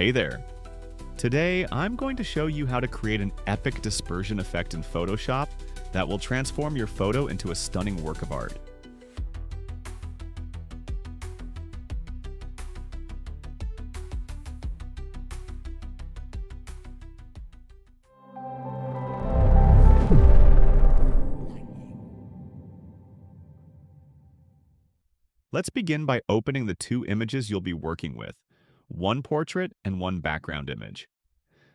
Hey there! Today, I'm going to show you how to create an epic dispersion effect in Photoshop that will transform your photo into a stunning work of art. Let's begin by opening the two images you'll be working with, one portrait and one background image.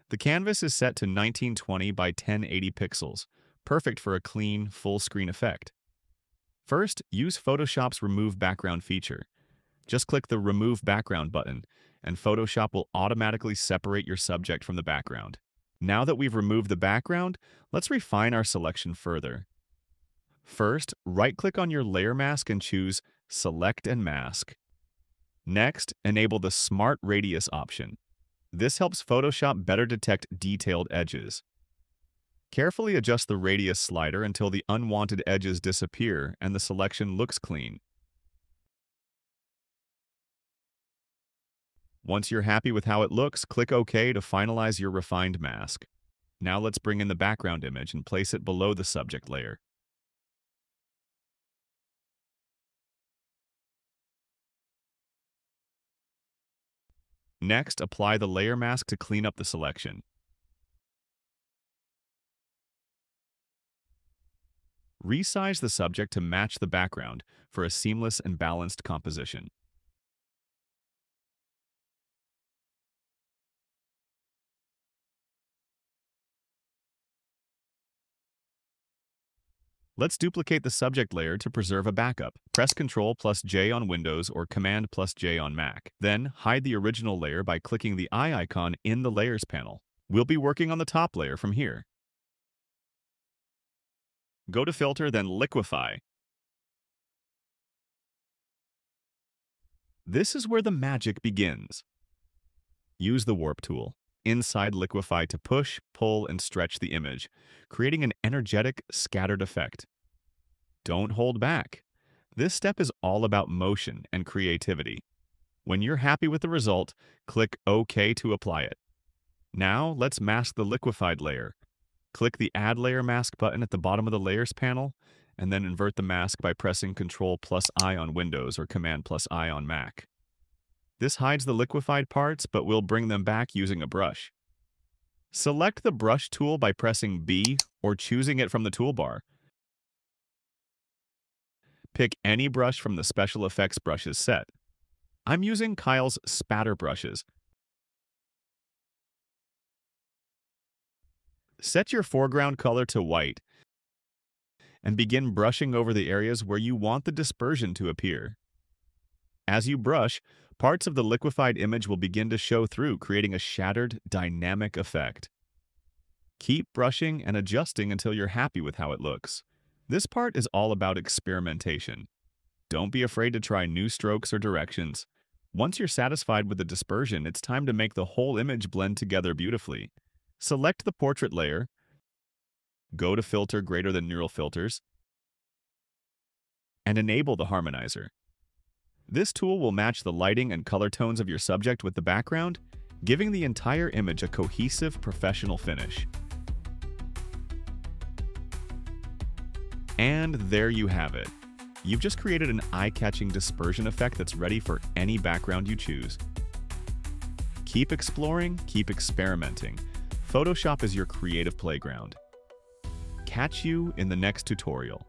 The canvas is set to 1920 by 1080 pixels, perfect for a clean, full-screen effect. First, use Photoshop's Remove Background feature. Just click the Remove Background button, and Photoshop will automatically separate your subject from the background. Now that we've removed the background, let's refine our selection further. First, right-click on your layer mask and choose Select and Mask. Next, enable the Smart Radius option. This helps Photoshop better detect detailed edges. Carefully adjust the radius slider until the unwanted edges disappear and the selection looks clean. Once you're happy with how it looks, click OK to finalize your refined mask. Now let's bring in the background image and place it below the subject layer. Next, apply the layer mask to clean up the selection. Resize the subject to match the background for a seamless and balanced composition. Let's duplicate the subject layer to preserve a backup. Press Ctrl plus J on Windows or Command plus J on Mac. Then, hide the original layer by clicking the eye icon in the Layers panel. We'll be working on the top layer from here. Go to Filter, then Liquify. This is where the magic begins. Use the Warp tool inside Liquify to push, pull, and stretch the image, creating an energetic, scattered effect. Don't hold back. This step is all about motion and creativity. When you're happy with the result, click OK to apply it. Now, let's mask the liquefied layer. Click the Add Layer Mask button at the bottom of the Layers panel, and then invert the mask by pressing Ctrl plus I on Windows or Command plus I on Mac. This hides the liquefied parts, but we'll bring them back using a brush. Select the brush tool by pressing B or choosing it from the toolbar. Pick any brush from the Special Effects brushes set. I'm using Kyle's Spatter brushes. Set your foreground color to white and begin brushing over the areas where you want the dispersion to appear. As you brush, parts of the liquefied image will begin to show through, creating a shattered, dynamic effect. Keep brushing and adjusting until you're happy with how it looks. This part is all about experimentation. Don't be afraid to try new strokes or directions. Once you're satisfied with the dispersion, it's time to make the whole image blend together beautifully. Select the portrait layer. Go to Filter greater than Neural Filters and enable the Harmonizer. This tool will match the lighting and color tones of your subject with the background, giving the entire image a cohesive, professional finish. And there you have it. You've just created an eye-catching dispersion effect that's ready for any background you choose. Keep exploring, keep experimenting. Photoshop is your creative playground. Catch you in the next tutorial.